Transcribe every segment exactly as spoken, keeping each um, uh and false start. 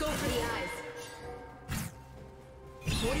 For the eyes. What do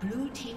Blue team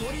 What do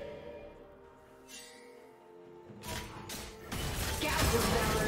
Scouts of Valor.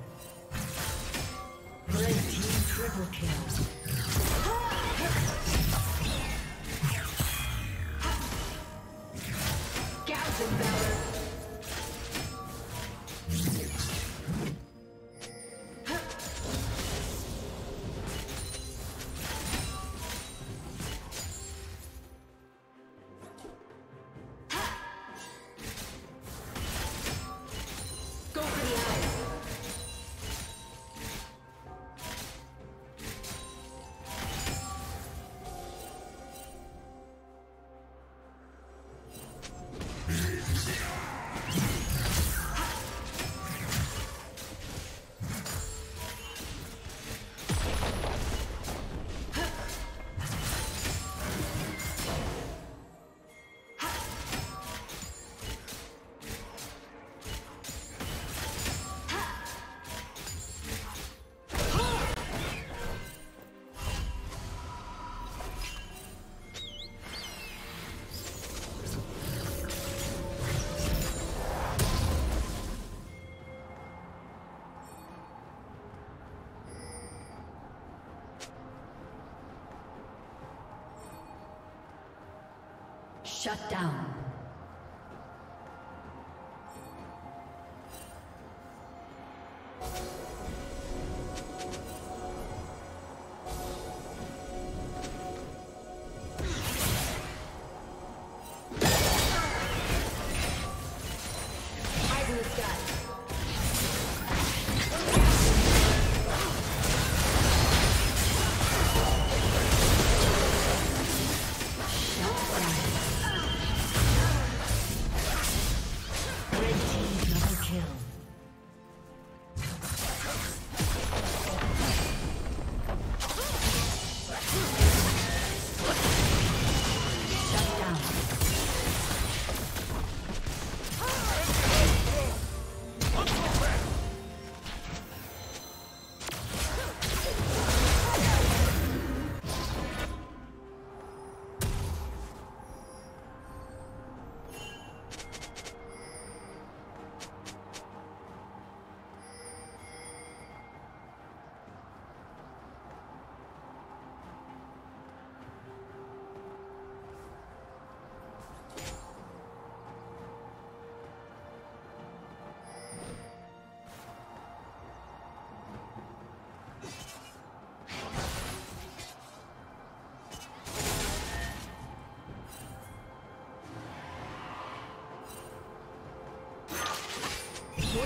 Red team triple kill. Gouts of Valor. Shut down. What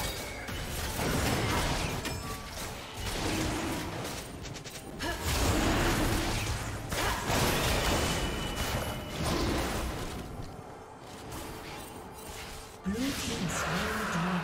Blue team slain the dragon.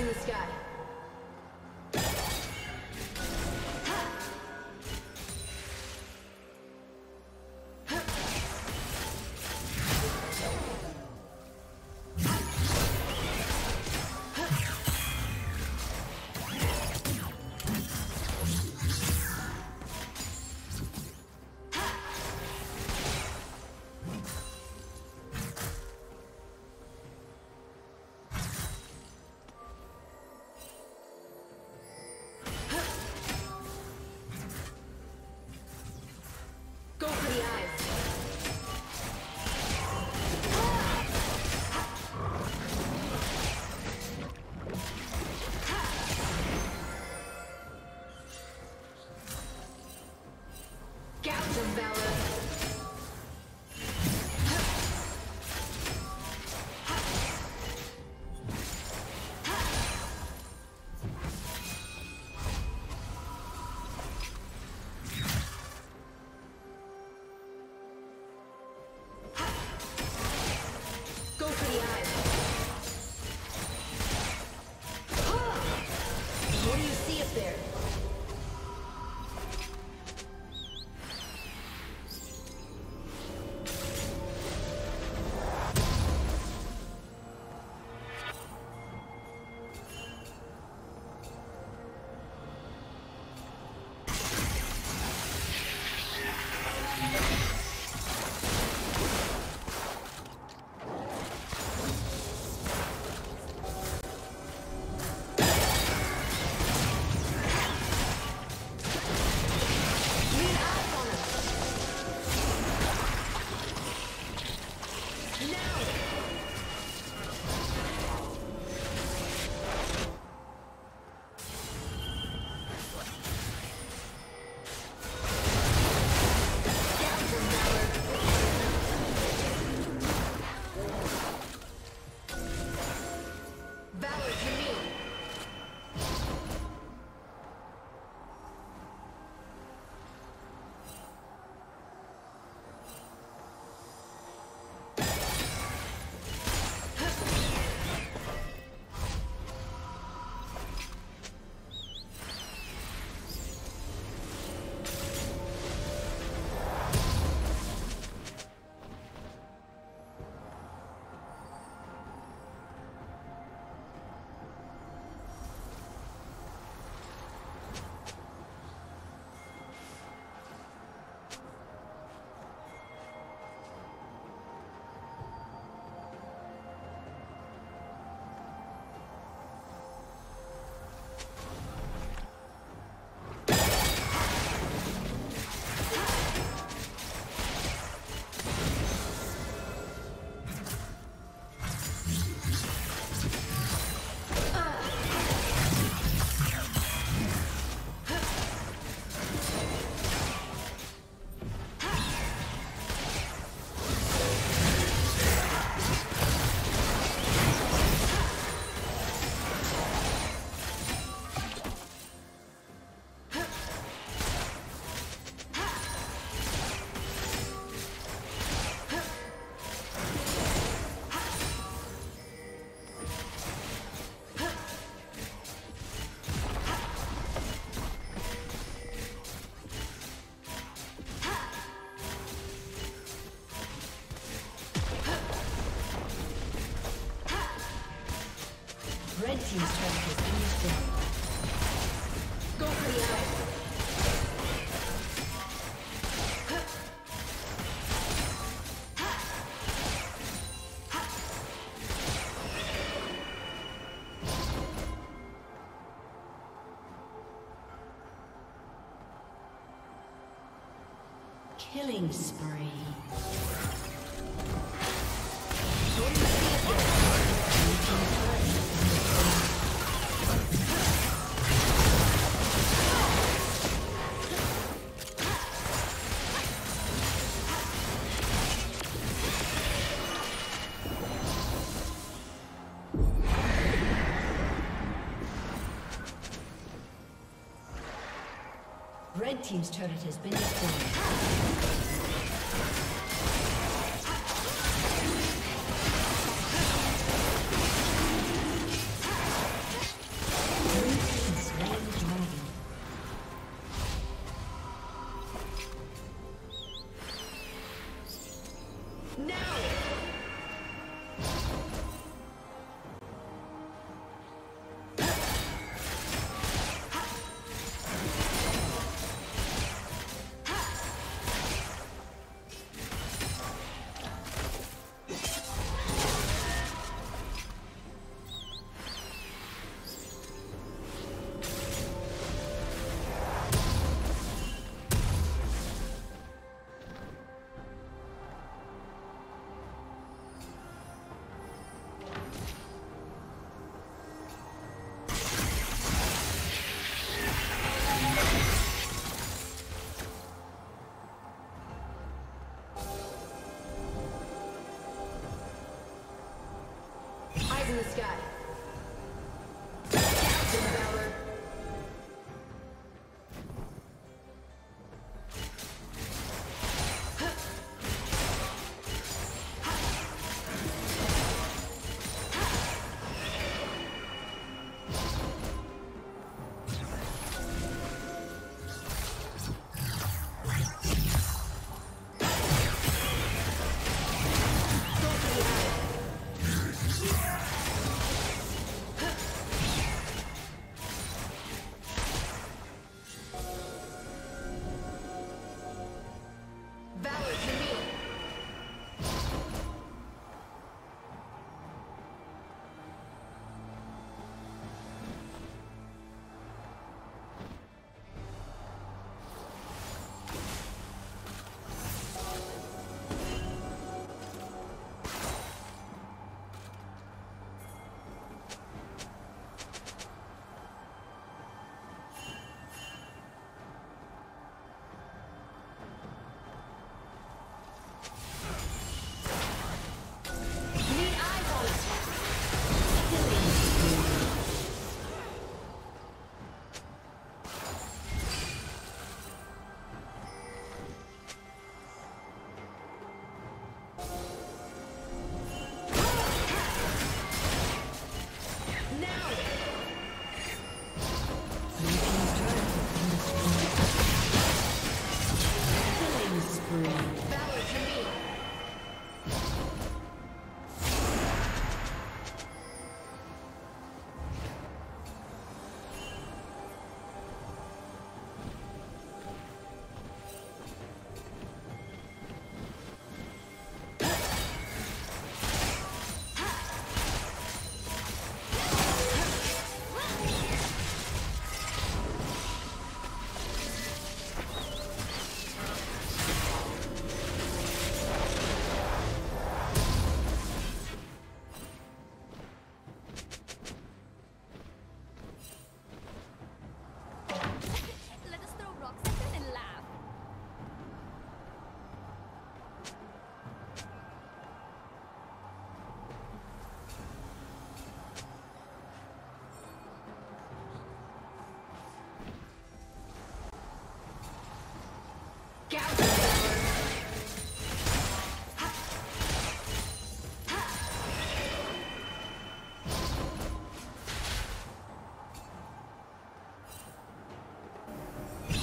In the sky. Team's turret has been destroyed. Go for the eye. Killing spree. Red team's turret has been destroyed. In the sky.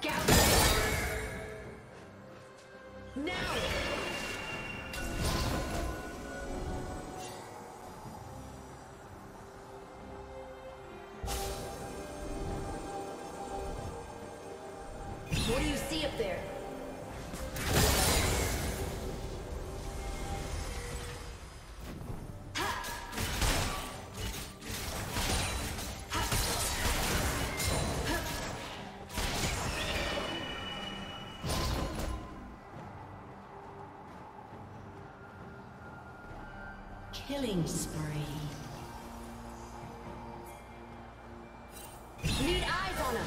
Gather! Now! Killing spree. Need eyes on him.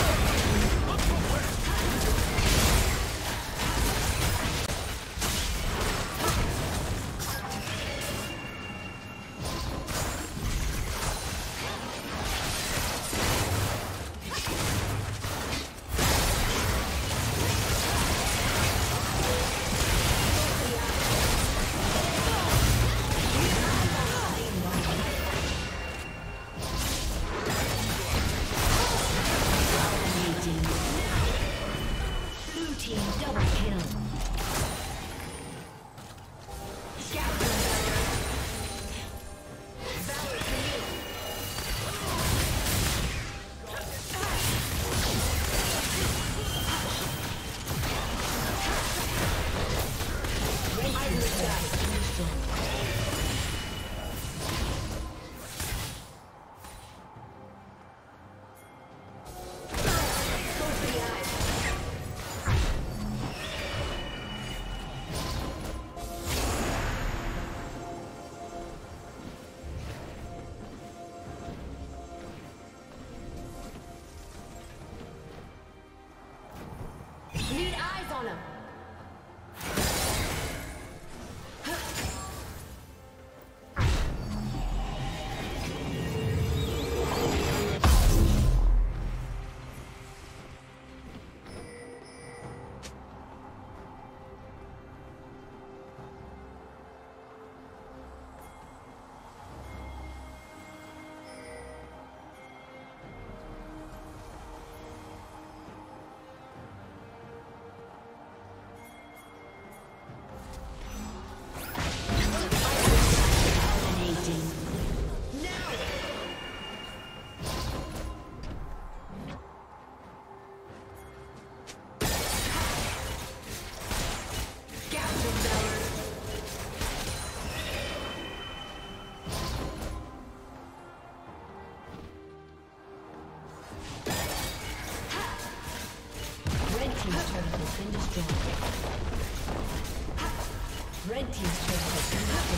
Red team's turret has been destroyed.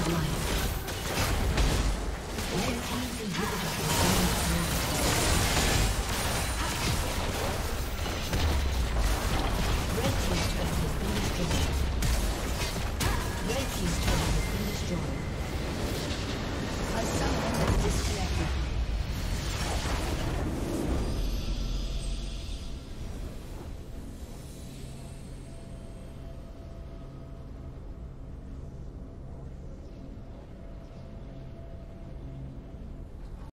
Godlike. Red team's inhibitor